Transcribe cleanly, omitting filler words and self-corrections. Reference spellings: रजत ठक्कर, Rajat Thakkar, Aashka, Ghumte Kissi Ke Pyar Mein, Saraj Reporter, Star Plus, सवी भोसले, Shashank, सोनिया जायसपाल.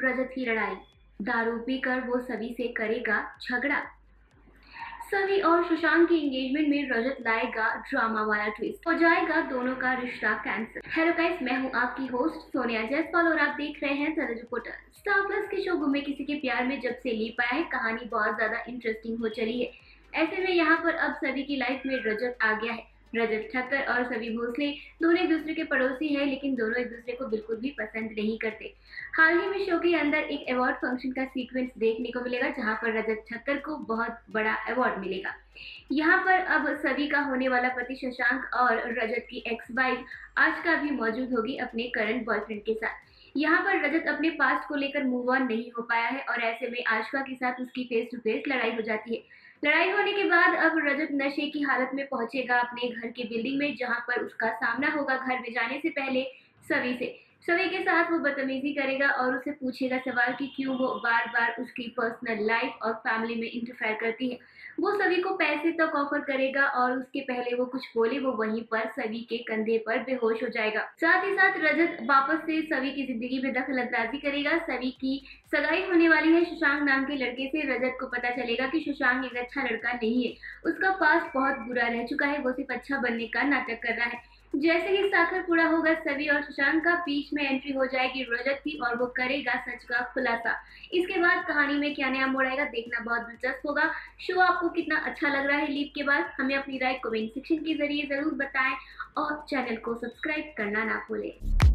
सिर्फ रजत ही लड़ाई, दारू पीकर वो सभी से करेगा झगड़ा। सवी और शशांक की एंगेजमेंट में रजत लाएगा ड्रामा वाला ट्विस्ट, हो जाएगा दोनों का रिश्ता कैंसिल। हेलो गाइस, मैं हूं आपकी होस्ट सोनिया जायसपाल और आप देख रहे हैं सरज रिपोर्टर। स्टार प्लस के शो घूमे किसी के प्यार में जब से लीप आया है, कहानी बहुत ज्यादा इंटरेस्टिंग हो चली है। ऐसे में यहाँ पर अब सभी की लाइफ में रजत आ गया है। रजत ठक्कर और सवी भोसले दोनों एक दूसरे के पड़ोसी हैं, लेकिन दोनों एक दूसरे को बिल्कुल भी पसंद नहीं करते। हाल ही में शो के अंदर एक अवार्ड फंक्शन का सीक्वेंस देखने को मिलेगा, जहां पर रजत ठक्कर को बहुत बड़ा अवार्ड मिलेगा। यहां पर अब सवी का होने वाला पति शशांक और रजत की एक्स वाइफ आशका भी मौजूद होगी अपने करंट बॉयफ्रेंड के साथ। यहाँ पर रजत अपने पास्ट को लेकर मूव ऑन नहीं हो पाया है और ऐसे में आशका के साथ उसकी फेस टू फेस लड़ाई हो जाती है। लड़ाई होने के बाद अब रजत नशे की हालत में पहुंचेगा अपने घर के बिल्डिंग में, जहां पर उसका सामना होगा घर में जाने से पहले सवी से। सवी के साथ वो बदतमीजी करेगा और उसे पूछेगा सवाल कि क्यों वो बार बार उसकी पर्सनल लाइफ और फैमिली में इंटरफेयर करती है। वो सवी को पैसे तक ऑफर करेगा और उसके पहले वो कुछ बोले वो वहीं पर सवी के कंधे पर बेहोश हो जाएगा। साथ ही साथ रजत वापस से सवी की जिंदगी में दखल अंदाजी करेगा। सवी की सगाई होने वाली है शशांक नाम के लड़के से। रजत को पता चलेगा कि शशांक एक अच्छा लड़का नहीं है, उसका पास्ट बहुत बुरा रह चुका है, वो सिर्फ अच्छा बनने का नाटक कर रहा है। जैसे ही साखर पूरा होगा सवी और शशांक का, बीच में एंट्री हो जाएगी रजत की और वो करेगा सच का खुलासा। इसके बाद कहानी में क्या नया मोड़ आएगा देखना बहुत दिलचस्प होगा। शो आपको कितना अच्छा लग रहा है लीप के बाद, हमें अपनी राय कमेंट सेक्शन के जरिए जरूर बताएं और चैनल को सब्सक्राइब करना ना भूलें।